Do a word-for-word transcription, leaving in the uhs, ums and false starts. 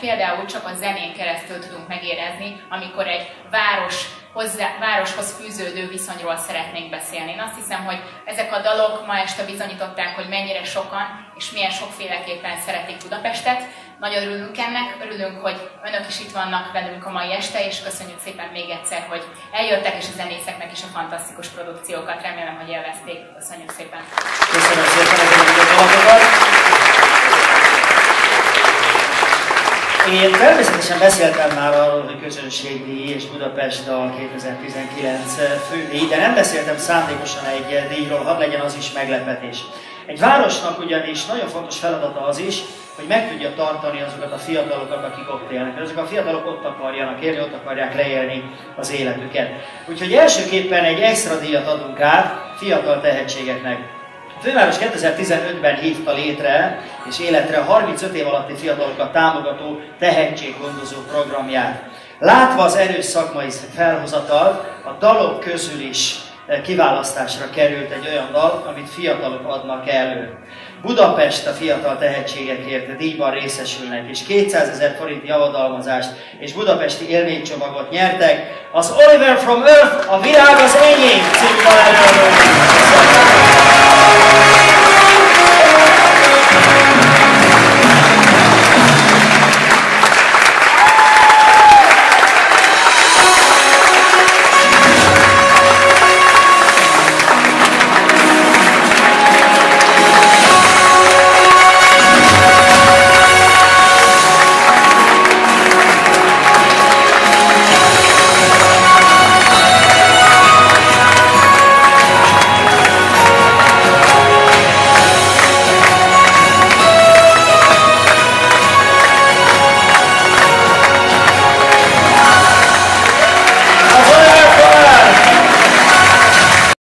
ezt például csak a zenén keresztül tudunk megérezni, amikor egy város hozzá, városhoz fűződő viszonyról szeretnénk beszélni. Én azt hiszem, hogy ezek a dalok ma este bizonyították, hogy mennyire sokan és milyen sokféleképpen szeretik Budapestet. Nagyon örülünk ennek, örülünk, hogy önök is itt vannak velünk a mai este, és köszönjük szépen még egyszer, hogy eljöttek, és a zenészeknek is a fantasztikus produkciókat. Remélem, hogy élvezték. Köszönjük szépen! Köszönöm szépen ezeket a dolgokat! Én természetesen beszéltem már arról, hogy közönségdíj és Budapest dal kétezer-tizenkilenc fődíj, de nem beszéltem szándékosan egy díjról, hadd legyen az is meglepetés. Egy városnak ugyanis nagyon fontos feladata az is, hogy meg tudja tartani azokat a fiatalokat, akik ott élnek. Ezek a fiatalok ott akarjanak élni, ott akarják leélni az életüket. Úgyhogy elsőképpen egy extra díjat adunk át fiatal tehetségeknek. A főváros kétezer-tizenötben hívta létre és életre harmincöt év alatti fiatalokat támogató tehetséggondozó programját. Látva az erős szakmai felhozatal, a dalok közül is kiválasztásra került egy olyan dal, amit fiatalok adnak elő. Budapest a fiatal tehetségekért díjban részesülnek, és kétszázezer forint javadalmazást és budapesti élménycsomagot nyertek. Az Oliver from Earth, a világ az enyém című dal előadója.